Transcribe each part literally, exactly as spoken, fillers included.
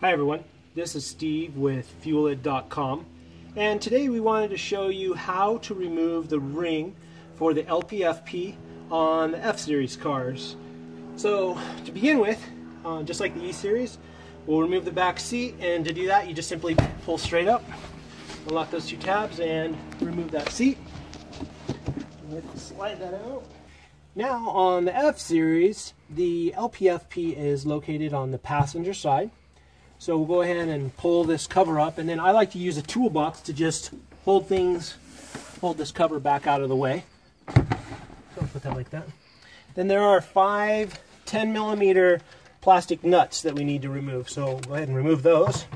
Hi everyone, this is Steve with Fuel It dot com, and today we wanted to show you how to remove the ring for the L P F P on the F Series cars. So to begin with, uh, just like the E Series, we'll remove the back seat, and to do that you just simply pull straight up, unlock those two tabs and remove that seat. Slide that out. Now on the F Series, the L P F P is located on the passenger side. So we'll go ahead and pull this cover up, and then I like to use a toolbox to just hold things, hold this cover back out of the way. So I'll put that like that. Then there are five ten millimeter plastic nuts that we need to remove. So we'll go ahead and remove those.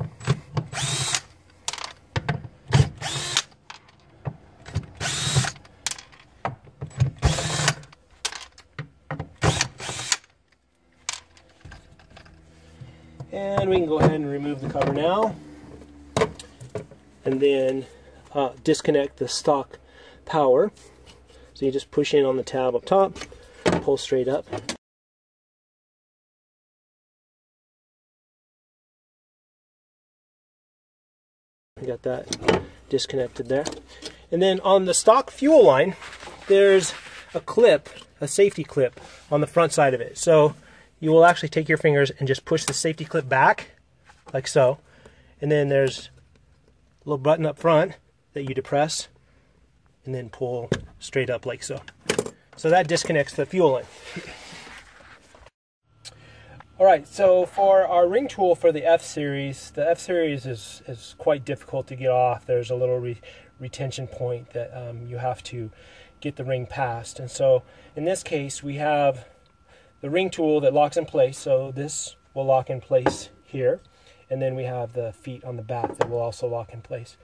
And we can go ahead and remove the cover now, and then uh, disconnect the stock power. So you just push in on the tab up top, pull straight up. Got that disconnected there. And then on the stock fuel line, there's a clip, a safety clip on the front side of it. So you will actually take your fingers and just push the safety clip back, like so. And then there's a little button up front that you depress and then pull straight up like so. So that disconnects the fuel line. All right, so for our ring tool for the F Series, the F Series is, is quite difficult to get off. There's a little re retention point that um, you have to get the ring past. And so in this case, we have the ring tool that locks in place, so this will lock in place here, and then we have the feet on the back that will also lock in place.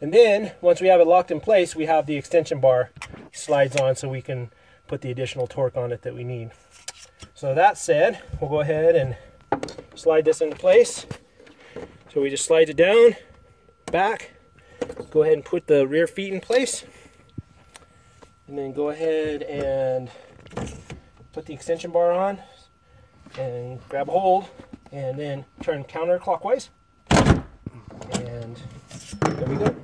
And then once we have it locked in place, we have the extension bar slides on so we can put the additional torque on it that we need. So that said, we'll go ahead and slide this into place. So we just slide it down, back, go ahead and put the rear feet in place, and then go ahead and put the extension bar on and grab hold and then turn counterclockwise, and there we go.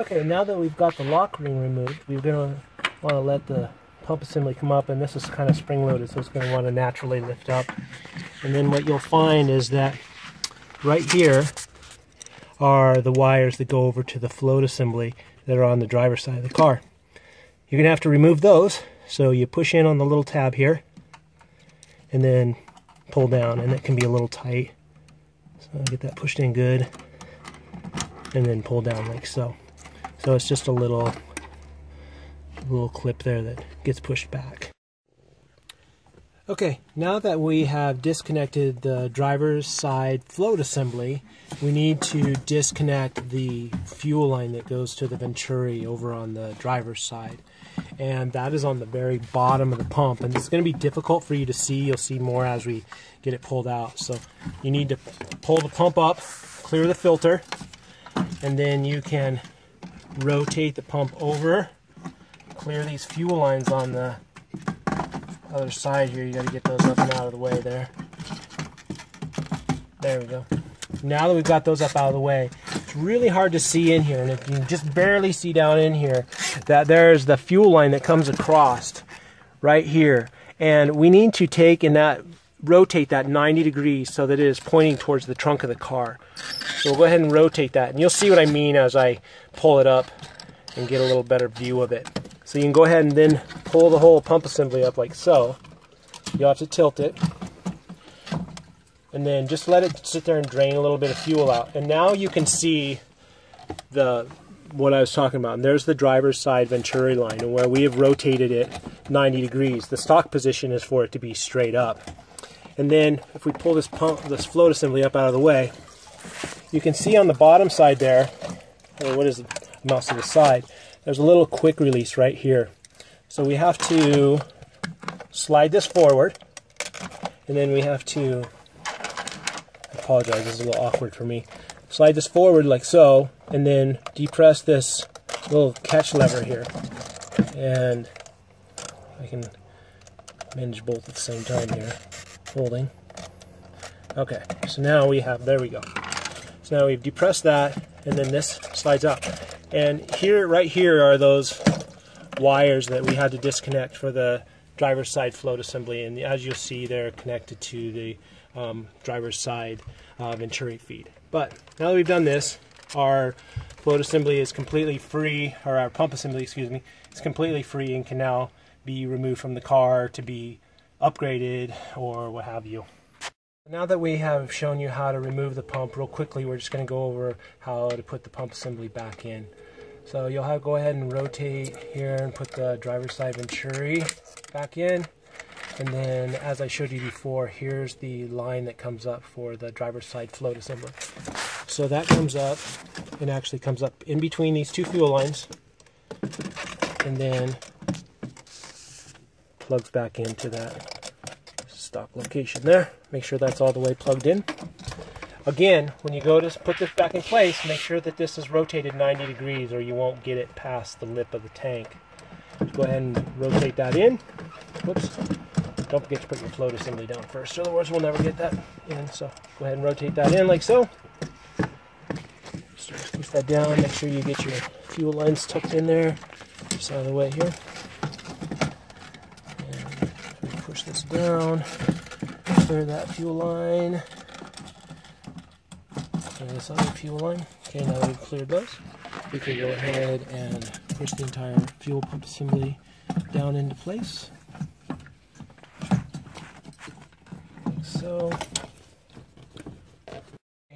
Okay, now that we've got the lock ring removed, we're going to want to let the pump assembly come up, and this is kind of spring loaded, so it's going to want to naturally lift up. And then what you'll find is that right here are the wires that go over to the float assembly that are on the driver's side of the car. You're going to have to remove those. So you push in on the little tab here and then pull down, and it can be a little tight. So get that pushed in good and then pull down like so. So it's just a little, little clip there that gets pushed back. Okay, now that we have disconnected the driver's side float assembly, we need to disconnect the fuel line that goes to the Venturi over on the driver's side. And that is on the very bottom of the pump, and it's going to be difficult for you to see. You'll see more as we get it pulled out. So you need to pull the pump up, clear the filter, and then you can rotate the pump over, clear these fuel lines on the other side here. You got to get those up and out of the way there. There we go. Now that we've got those up out of the way, it's really hard to see in here, and if you just barely see down in here, that there's the fuel line that comes across right here, and we need to take and that rotate that ninety degrees so that it is pointing towards the trunk of the car. So we'll go ahead and rotate that, and you'll see what I mean as I pull it up and get a little better view of it. So you can go ahead and then pull the whole pump assembly up like so. You'll have to tilt it, and then just let it sit there and drain a little bit of fuel out. And now you can see the what I was talking about. And there's the driver's side Venturi line, and where we have rotated it ninety degrees. The stock position is for it to be straight up. And then if we pull this pump, this float assembly up out of the way, you can see on the bottom side there, or what is the mouse to the side, there's a little quick release right here. So we have to slide this forward, and then we have to, I apologize, this is a little awkward for me. Slide this forward like so, and then depress this little catch lever here. And I can manage both at the same time here, holding. Okay, so now we have, there we go. So now we've depressed that, and then this slides up. And here, right here are those wires that we had to disconnect for the driver's side float assembly, and as you'll see, they're connected to the um, driver's side uh, Venturi feed. But now that we've done this, our float assembly is completely free, or our pump assembly, excuse me, is completely free and can now be removed from the car to be upgraded or what have you. Now that we have shown you how to remove the pump, real quickly we're just going to go over how to put the pump assembly back in. So you'll have to go ahead and rotate here and put the driver's side Venturi back in, and then as I showed you before, here's the line that comes up for the driver's side float assembly. So that comes up and actually comes up in between these two fuel lines and then plugs back into that stock location there. Make sure that's all the way plugged in. Again, when you go to put this back in place, make sure that this is rotated ninety degrees or you won't get it past the lip of the tank. Go ahead and rotate that in. Whoops. Don't forget to put your float assembly down first, otherwise we'll never get that in. So go ahead and rotate that in like so. Just push that down. Make sure you get your fuel lines tucked in there. Just out of the way here. And push this down. Clear that fuel line. And this other fuel line. Okay, now that we've cleared those, we can go ahead and push the entire fuel pump assembly down into place. Like so. Okay,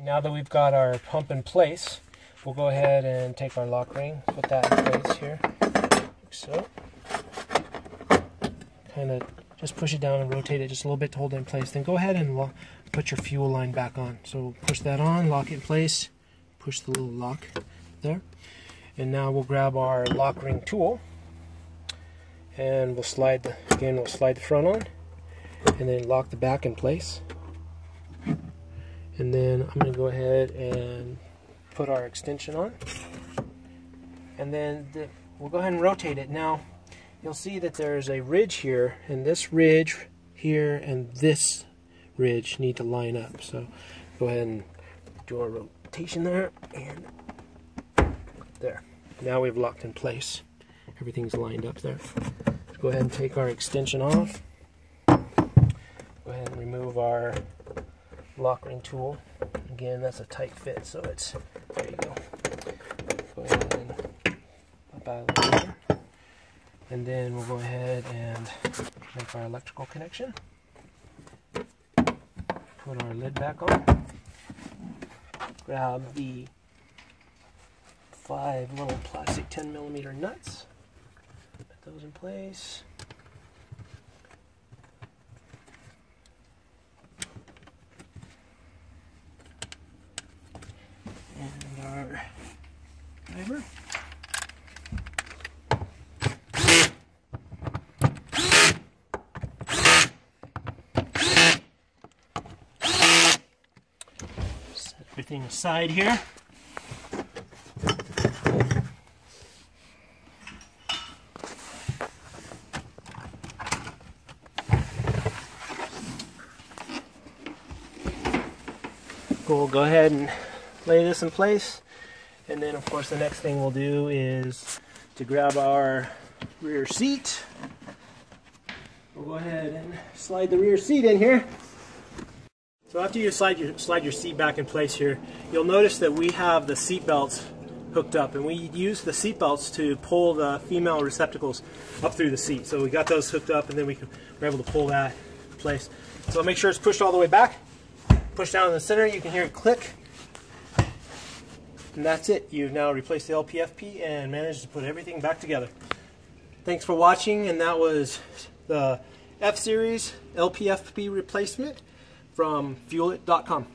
now that we've got our pump in place, we'll go ahead and take our lock ring, put that in place here, like so. Kind of just push it down and rotate it just a little bit to hold it in place. Then go ahead and lock. Put your fuel line back on. So push that on, lock it in place, push the little lock there. And now we'll grab our lock ring tool and we'll slide the, again, we'll slide the front on and then lock the back in place. And then I'm going to go ahead and put our extension on. And then the, we'll go ahead and rotate it. Now you'll see that there's a ridge here, and this ridge here and this ridge need to line up. So go ahead and do our rotation there, and there. Now we've locked in place. Everything's lined up there. Let's go ahead and take our extension off. Go ahead and remove our lock ring tool. Again, that's a tight fit, so it's, there you go. Go ahead and pop out of the way. And then we'll go ahead and make our electrical connection. Put our lid back on, grab the five little plastic ten millimeter nuts, put those in place, and our driver. Everything aside here. We'll go ahead and lay this in place, and then of course the next thing we'll do is to grab our rear seat. We'll go ahead and slide the rear seat in here. So after you slide your, slide your seat back in place here, you'll notice that we have the seat belts hooked up, and we use the seat belts to pull the female receptacles up through the seat. So we got those hooked up, and then we can, we're able to pull that in place. So make sure it's pushed all the way back. Push down in the center, you can hear it click. And that's it. You've now replaced the L P F P and managed to put everything back together. Thanks for watching, and that was the F-Series L P F P replacement from Fuel It dot com.